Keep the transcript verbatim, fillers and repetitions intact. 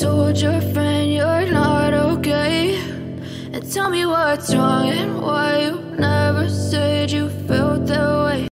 told your friend you're not okay, and tell me what's wrong and why you not.